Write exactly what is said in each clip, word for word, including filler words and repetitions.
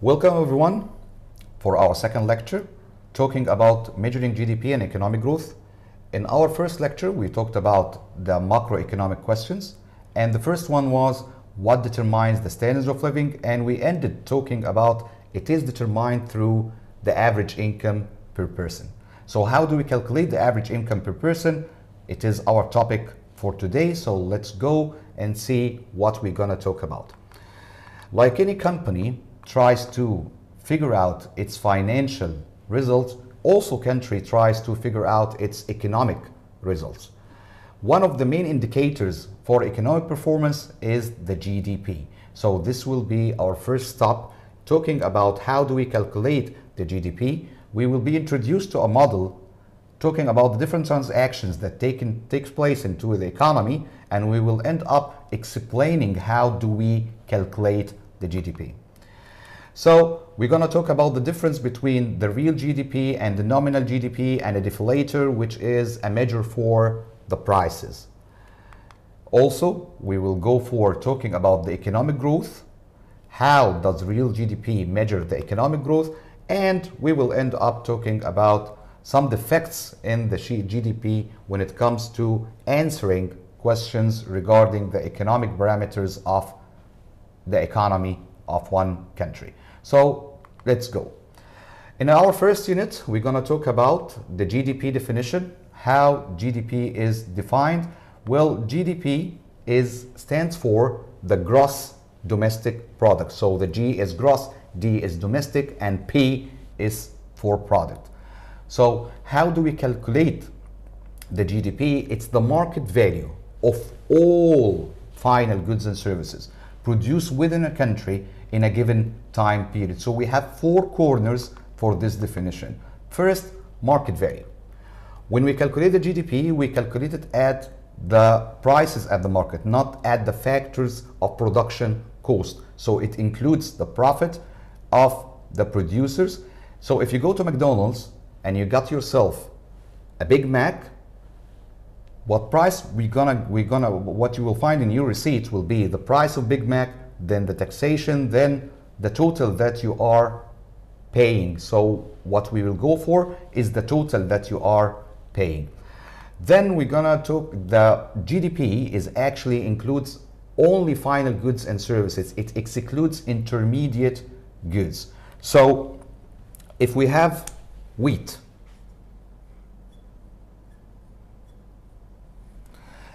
Welcome everyone for our second lecture talking about measuring G D P and economic growth. In our first lecture we talked about the macroeconomic questions, and the first one was what determines the standards of living, and we ended talking about it is determined through the average income per person. So how do we calculate the average income per person? It is our topic for today, so let's go and see what we're gonna talk about. Like any company tries to figure out its financial results, also country tries to figure out its economic results. One of the main indicators for economic performance is the G D P. So this will be our first stop talking about how do we calculate the G D P. We will be introduced to a model talking about the different transactions that take in, takes place into the economy, and we will end up explaining how do we calculate the G D P. So we're going to talk about the difference between the real G D P and the nominal G D P, and a deflator, which is a measure for the prices. Also, we will go for talking about the economic growth. How does real G D P measure the economic growth? And we will end up talking about some defects in the G D P when it comes to answering questions regarding the economic parameters of the economy of one country. So let's go. In our first unit, we're going to talk about the G D P definition, how G D P is defined. Well, G D P is stands for the gross domestic product. So the G is gross, D is domestic, and P is for product. So how do we calculate the G D P? It's the market value of all final goods and services produced within a country in a given time period. So we have four corners for this definition. First, market value. When we calculate the G D P, we calculate it at the prices at the market, not at the factors of production cost. So it includes the profit of the producers. So if you go to McDonald's and you got yourself a Big Mac, what price we're gonna we're gonna what you will find in your receipts will be the price of Big Mac, then the taxation, then the total that you are paying. So what we will go for is the total that you are paying. Then we're gonna talk the G D P is actually includes only final goods and services. It excludes intermediate goods. So if we have wheat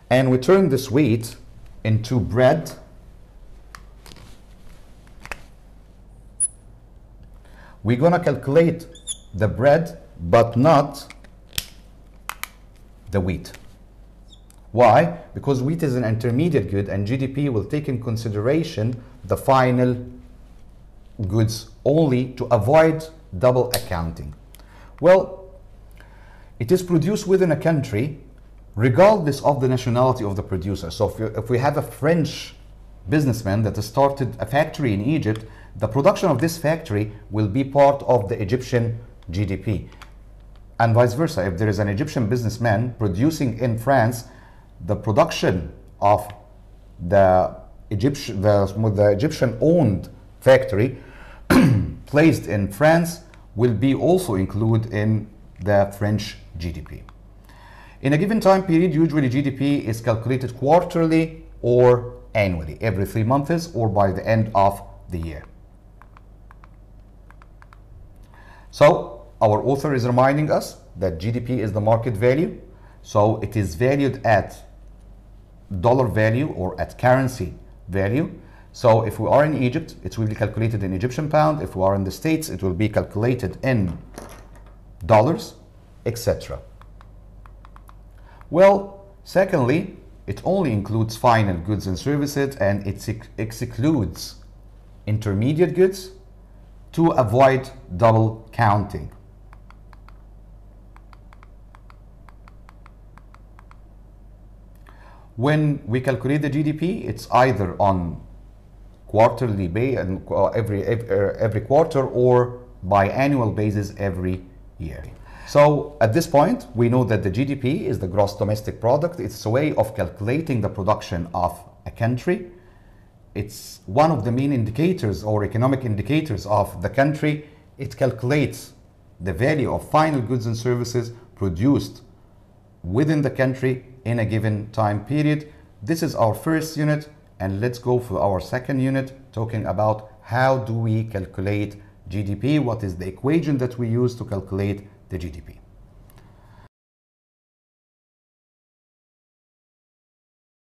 and we turn this wheat into bread, we're going to calculate the bread, but not the wheat. Why? Because wheat is an intermediate good, and G D P will take in consideration the final goods only to avoid double accounting. Well, it is produced within a country regardless of the nationality of the producer. So if, you, if we have a French businessman that has started a factory in Egypt, the production of this factory will be part of the Egyptian G D P, and vice versa. If there is an Egyptian businessman producing in France, the production of the Egyptian, the, the Egyptian-owned factory placed in France will be also included in the French G D P. In a given time period, usually G D P is calculated quarterly or annually, every three months or by the end of the year. So our author is reminding us that G D P is the market value. So it is valued at dollar value or at currency value. So if we are in Egypt, it will be calculated in Egyptian pound. If we are in the States, it will be calculated in dollars, et cetera. Well, secondly, it only includes final goods and services, and it excludes intermediate goods to avoid double counting. When we calculate the G D P, it's either on quarterly basis and every every quarter or biannual basis every year. So at this point, we know that the G D P is the gross domestic product. It's a way of calculating the production of a country it's one of the main indicators or economic indicators of the country. It calculates the value of final goods and services produced within the country in a given time period. This is our first unit, and let's go for our second unit, talking about how do we calculate G D P, what is the equation that we use to calculate the G D P.